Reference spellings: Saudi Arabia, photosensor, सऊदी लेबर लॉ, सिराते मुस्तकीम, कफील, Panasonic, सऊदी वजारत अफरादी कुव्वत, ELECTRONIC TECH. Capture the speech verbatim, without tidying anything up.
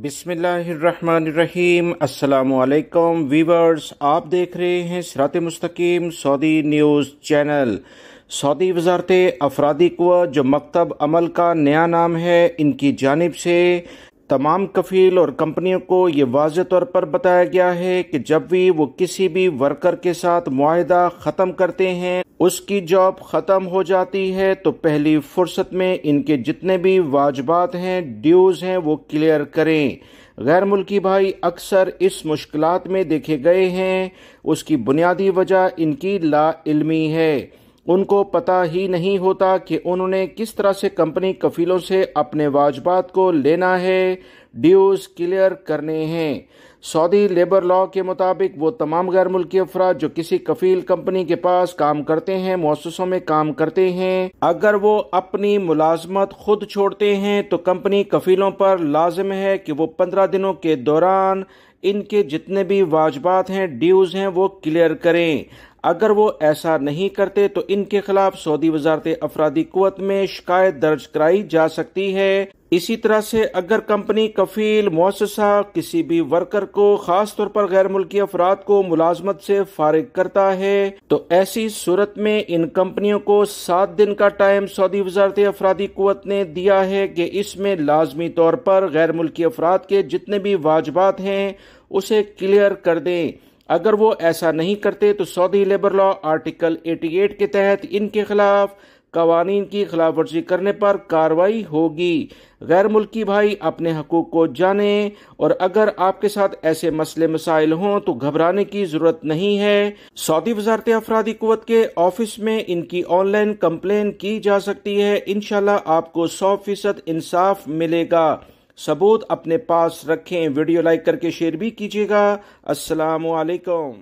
बिस्मिल्लाहिर्रहमानिर्रहीम। अस्सलामुअलैकुम वीवर्स, आप देख रहे हैं सिराते मुस्तकीम सऊदी न्यूज़ चैनल। सऊदी वजारत अफरादी कुव्वत जो मकतब अमल का नया नाम है, इनकी जानिब से तमाम कफ़ील और कंपनियों को ये वाज़े तौर पर बताया गया है कि जब भी वो किसी भी वर्कर के साथ मुआहदा ख़त्म करते हैं, उसकी जॉब ख़त्म हो जाती है तो पहली फुर्सत में इनके जितने भी वाजबात हैं, ड्यूज़ हैं, वो क्लियर करें। गैर मुल्की भाई अक्सर इस मुश्किलात में देखे गए हैं। उसकी बुनियादी वजह इनकी ला इल्मी है। उनको पता ही नहीं होता कि उन्होंने किस तरह से कंपनी कफीलों से अपने वाजबात को लेना है, ड्यूज़ क्लियर करने हैं। सऊदी लेबर लॉ के मुताबिक वो तमाम गैर मुल्की अफराद जो किसी कफील कंपनी के पास काम करते हैं, मुअस्ससों में काम करते हैं, अगर वो अपनी मुलाजमत खुद छोड़ते हैं तो कंपनी कफीलों पर लाजिम है कि वो पंद्रह दिनों के दौरान इनके जितने भी वाजबात हैं, ड्यूज़ हैं, वो क्लियर करें। अगर वो ऐसा नहीं करते तो इनके खिलाफ सऊदी वजारत अफरादी कुव्वत में शिकायत दर्ज कराई जा सकती है। इसी तरह से अगर कंपनी, कफील, मुअस्ससा किसी भी वर्कर को, खास तौर पर गैर मुल्की अफराद को मुलाजमत से फारिग करता है तो ऐसी सूरत में इन कंपनियों को सात दिन का टाइम सऊदी वजारत अफरादी कुव्वत ने दिया है कि इसमें लाजमी तौर पर गैर मुल्की अफराद के जितने भी वाजबात हैं उसे क्लियर कर दें। अगर वो ऐसा नहीं करते तो सऊदी लेबर लॉ आर्टिकल अठासी के तहत इनके खिलाफ कवानीन की खिलाफ वर्जी करने पर कार्रवाई होगी। गैर मुल्की भाई अपने हकूक़ को जाने, और अगर आपके साथ ऐसे मसले मसाइल हों तो घबराने की ज़रूरत नहीं है। सऊदी वजारत अफरादी कुव्वत के ऑफिस में इनकी ऑनलाइन कंप्लेन की जा सकती है। इंशाल्लाह आपको सौ फीसद इंसाफ मिलेगा। सबूत अपने पास रखें। वीडियो लाइक करके शेयर भी कीजिएगा। अस्सलामु अलैकुम।